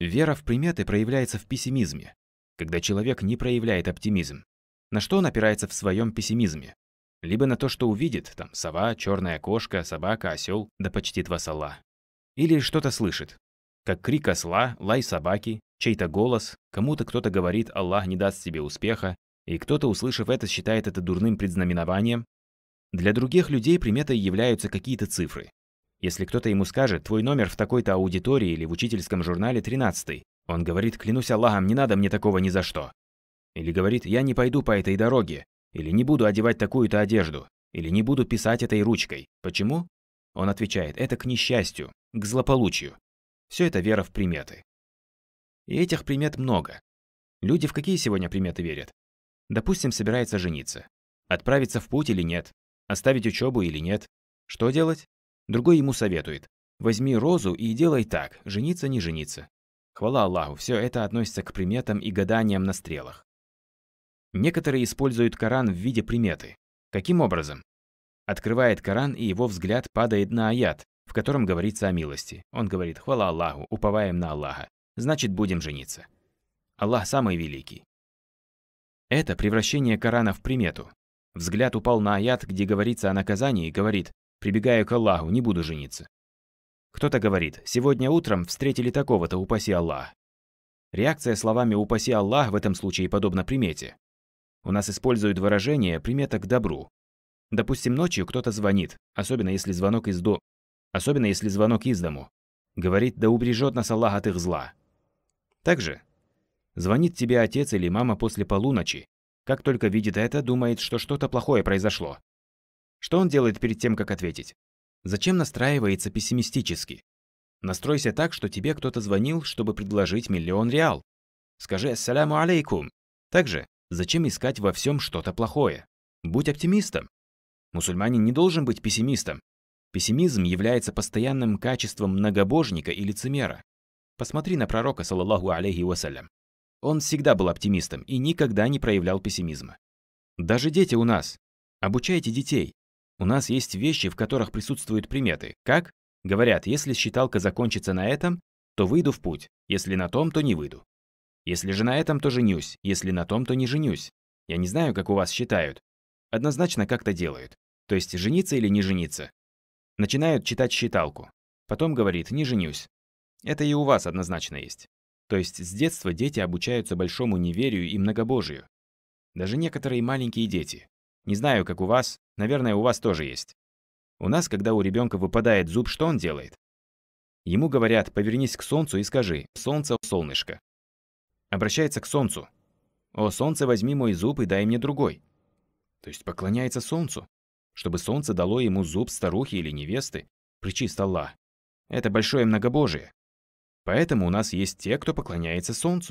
Вера в приметы проявляется в пессимизме, когда человек не проявляет оптимизм. На что он опирается в своем пессимизме? Либо на то, что увидит, там сова, черная кошка, собака, осел, да почти два сола. Или что-то слышит, как крик осла, лай собаки, чей-то голос, кому-то кто-то говорит «Аллах не даст тебе успеха», и кто-то, услышав это, считает это дурным предзнаменованием. Для других людей приметой являются какие-то цифры. Если кто-то ему скажет «Твой номер в такой-то аудитории или в учительском журнале 13-й», он говорит «Клянусь Аллахом, не надо мне такого ни за что». Или говорит «Я не пойду по этой дороге», или «Не буду одевать такую-то одежду», или «Не буду писать этой ручкой». Почему? Он отвечает «Это к несчастью, к злополучию». Все это вера в приметы. И этих примет много. Люди в какие сегодня приметы верят? Допустим, собирается жениться. Отправиться в путь или нет? Оставить учебу или нет? Что делать? Другой ему советует. Возьми розу и делай так, жениться, не жениться. Хвала Аллаху, все это относится к приметам и гаданиям на стрелах. Некоторые используют Коран в виде приметы. Каким образом? Открывает Коран, и его взгляд падает на аят, в котором говорится о милости. Он говорит «Хвала Аллаху, уповаем на Аллаха, значит будем жениться». Аллах самый великий. Это превращение Корана в примету. Взгляд упал на аят, где говорится о наказании, и говорит «Прибегаю к Аллаху, не буду жениться». Кто-то говорит «Сегодня утром встретили такого-то, упаси Аллах». Реакция словами «упаси Аллах» в этом случае подобна примете. У нас используют выражение «примета к добру». Допустим, ночью кто-то звонит, особенно если звонок из дому. Говорит «да убережет нас Аллах от их зла». Также звонит тебе отец или мама после полуночи. Как только видит это, думает, что что-то плохое произошло. Что он делает перед тем, как ответить? Зачем настраивается пессимистически? Настройся так, что тебе кто-то звонил, чтобы предложить 1 000 000 реал. Скажи «Ассаляму алейкум». Также зачем искать во всем что-то плохое? Будь оптимистом. Мусульманин не должен быть пессимистом. Пессимизм является постоянным качеством многобожника и лицемера. Посмотри на пророка, саллаллаху алейхи вассалям. Он всегда был оптимистом и никогда не проявлял пессимизма. Даже дети у нас. Обучайте детей. У нас есть вещи, в которых присутствуют приметы. Как? Говорят, если считалка закончится на этом, то выйду в путь. Если на том, то не выйду. Если же на этом, то женюсь. Если на том, то не женюсь. Я не знаю, как у вас считают. Однозначно как-то делают. То есть жениться или не жениться. Начинают читать считалку. Потом говорит «не женюсь». Это и у вас однозначно есть. То есть с детства дети обучаются большому неверию и многобожию. Даже некоторые маленькие дети. Не знаю, как у вас, наверное, у вас тоже есть. У нас, когда у ребенка выпадает зуб, что он делает? Ему говорят, повернись к солнцу и скажи, солнце, солнышко. Обращается к солнцу. О, солнце, возьми мой зуб и дай мне другой. То есть поклоняется солнцу, чтобы солнце дало ему зуб старухи или невесты, причист Аллах. Это большое многобожие. Поэтому у нас есть те, кто поклоняется солнцу.